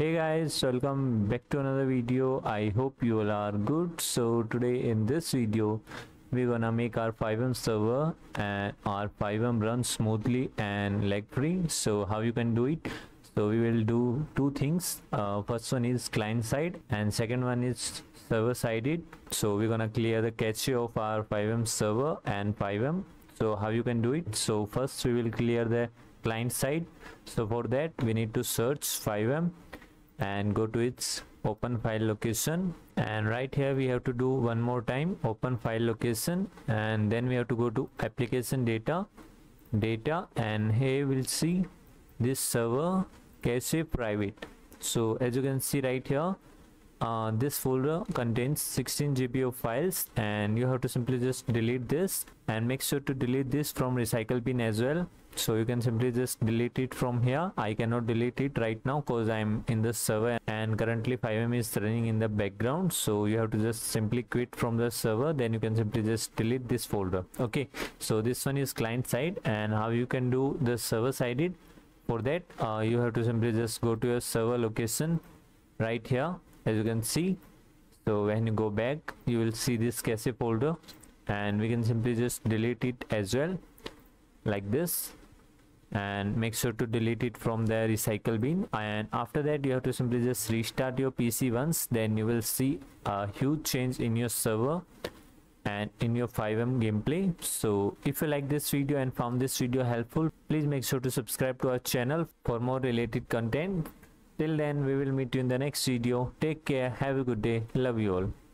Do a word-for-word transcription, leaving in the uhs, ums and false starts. Hey guys, welcome back to another video. I hope you all are good. So today in this video we're gonna make our FiveM server and our FiveM run smoothly and lag free. So how you can do it? So we will do two things. Uh, first one is client side and second one is server sided. So we're gonna clear the cache of our FiveM server and FiveM. So how you can do it? So first we will clear the client side. So for that we need to search FiveM and go to its open file location, and right here we have to do one more time open file location, and then we have to go to application data data and here we'll see this server cache private. So as you can see right here, uh, this folder contains sixteen G B of files, and you have to simply just delete this, and make sure to delete this from recycle bin as well. So you can simply just delete it from here. I cannot delete it right now because I'm in the server and currently FiveM is running in the background. So you have to just simply quit from the server, then you can simply just delete this folder. Okay, so this one is client side, and how you can do the server sided? For that uh, you have to simply just go to your server location right here, as you can see. So when you go back you will see this cache folder, and we can simply just delete it as well like this, and make sure to delete it from the recycle bin. And after that you have to simply just restart your P C once, then you will see a huge change in your server and in your FiveM gameplay. So if you like this video and found this video helpful, please make sure to subscribe to our channel for more related content. Till then, we will meet you in the next video. Take care, have a good day, love you all.